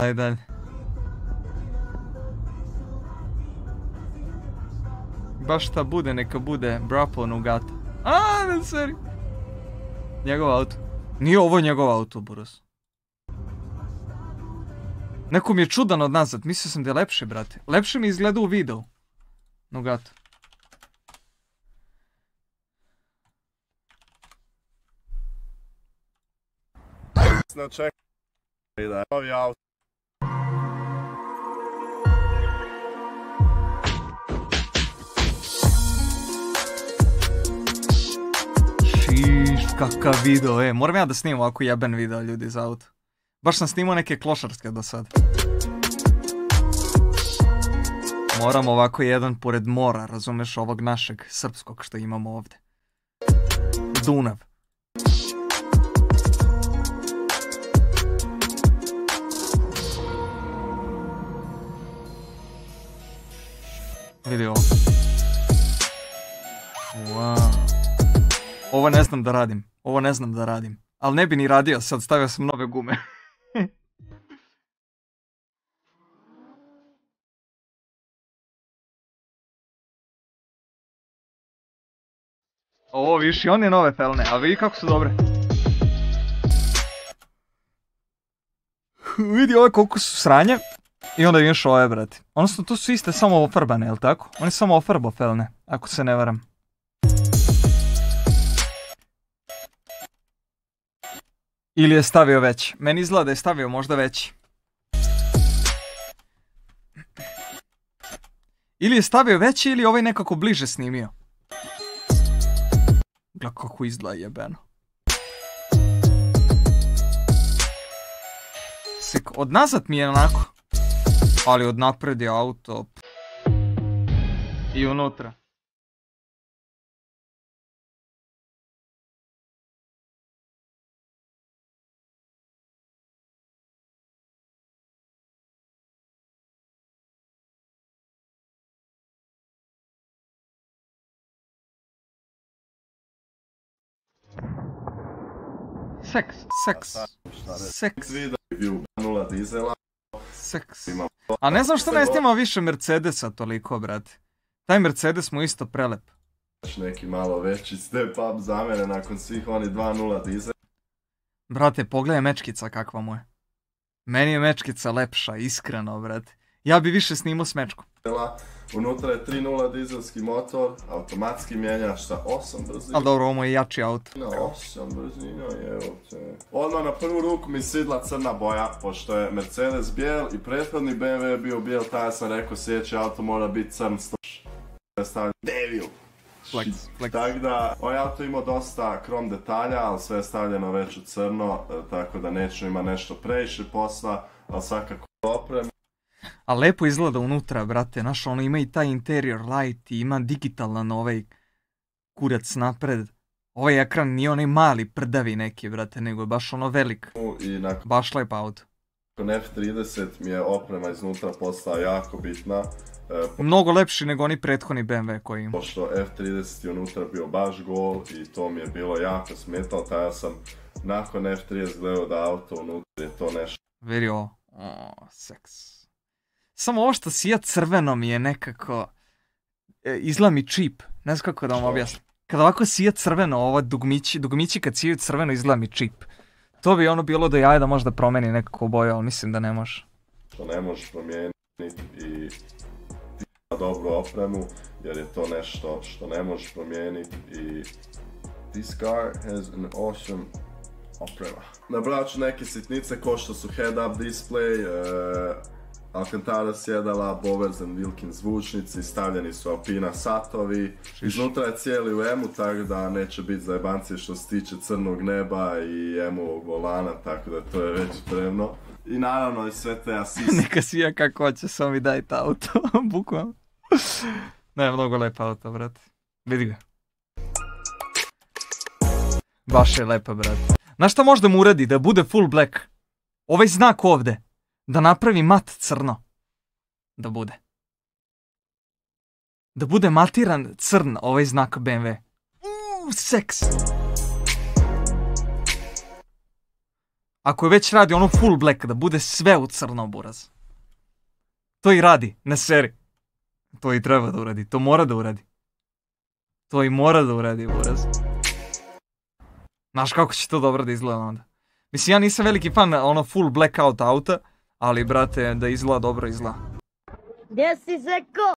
Aynen. Baš šta bude, neka bude Brapo Nugato. Aaaa, ne seri. Njegov auto. Nije ovo njegov auto, buros. Neko mi je čudan od nazad, mislio sam da je lepše, brate. Lepše mi izgleda u videu. Nugato. Znači, da je novi auto. Šiš, kakav video, moram ja da snimam ovako jeben video, ljudi, za auto. Baš sam snimao neke klošarske do sad. Moram ovako jedan pored mora, razumeš, ovog našeg srpskog što imamo ovde. Dunav. Vidi ovo. Wow. Ovo ne znam da radim. Ovo ne znam da radim. Ali ne bi ni radio sad, stavio sam nove gume. Ovo viš i one nove felne, a vidi kako su dobre. Vidi ove koliko su sranje. I onda imaš ove, brati. Odnosno, tu su iste samo ofarbane, jel tako? Oni samo ofarbo felne, ako se ne varam. Ili je stavio veći. Meni izgleda da je stavio možda veći. Ili je stavio veći ili ovaj nekako bliže snimio. Gleda kako izgleda jebeno. Od nazad mi je onako. Ali od napred je auto. I unutra. Seks, seks, seks. Seks. A ne znam što ne snimao više Mercedesa toliko, brate. Taj Mercedes mu isto prelep. Neki malo veći step up za mene nakon svih oni 2.0 dizela. Brate, pogledaj mečkica kakva mu je. Meni je mečkica lepša, iskreno, brate. Ja bi više snimao s mečkom. Unutra je 3.0 dizelski motor, automatski mijenjaš sa 8 brzina. Ali dobro, ovo je jači auto. Na 8 brzina je uopće. Odmah na prvu ruku mi sidla crna boja, pošto je Mercedes bijel i prethodni BMW je bio bijel, taj sam rekao sljedeći auto mora biti crn stoš. Stavljam devil. Tako da, ovaj auto imao dosta krom detalja, ali sve je stavljeno već u crno, tako da neću ima nešto previše posla, ali svakako oprema. A lepo izgleda unutra, brate, znaš, ono ima i taj interior light i ima digitalan ovaj kurac napred. Ovaj ekran nije onaj mali prdavi neki, brate, nego je baš ono velik. Baš lep auto. Nakon F30 mi je oprema iznutra postala jako bitna. Mnogo lepši nego oni prethodni BMW koji ima. Pošto F30 je unutra bio baš gol i to mi je bilo jako smetalo, taj ja sam nakon F30 gledao da auto unutra je to nešto. Vidi ovo, seks. Samo ovo što sija crveno mi je nekako, izgleda mi čip, ne znam kako da vam objasnim. Kada ovako sija crveno, ovo dugmići kad sijaju crveno izgleda mi čip. To bi ono bilo do jaja da možda promeni nekako boju, ali mislim da ne može. To ne možeš promijeniti i ti ima dobru opremu, jer je to nešto što ne možeš promijeniti i this car has an awesome oprema. Nabrojat ću neke sitnice kao što su head up display, Alcantara sjedala, Bowers & Wilkins zvučnici, stavljeni su Alpina satovi. Iznutra je cijeli u emu, tako da neće biti zajebanci što se tiče crnog neba i emovog volana, tako da to je već spremno. I naravno je sve te asiste. Neka svija kako hoće, samo mi daj ta auto, bukvalno. Ne, mnogo lepa auto, brate. Vidi ga. Baš je lepa, brate. Znaš šta možda mu uradi, da bude full black? Ovaj znak ovde. Da napravi mat crno. Da bude. Da bude matiran crn ovaj znak BMW. Seks. Ako je već radi ono full black, da bude sve u crnom, buraz. To i radi, ne seri. To i treba da uradi, to mora da uradi. To i mora da uradi, buraz. Znaš kako će to dobro da izgleda onda. Mislim, ja nisam veliki fan ono full blackout auta, ali brate, da izgleda dobro izgleda. Gdje si, Zeko?